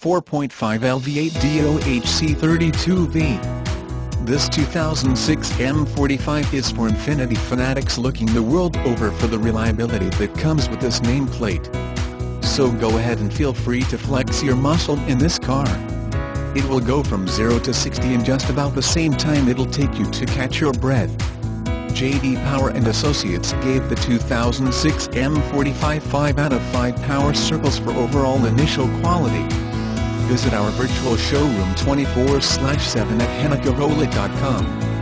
4.5 LV8 DOHC 32V. This 2006 M45 is for Infiniti fanatics looking the world over for the reliability that comes with this nameplate. So go ahead and feel free to flex your muscle in this car. It will go from 0 to 60 in just about the same time it'll take you to catch your breath. J.D. Power and Associates gave the 2006 M45 5 out of 5 power circles for overall initial quality. Visit our virtual showroom 24/7 at hennachevrolet.com.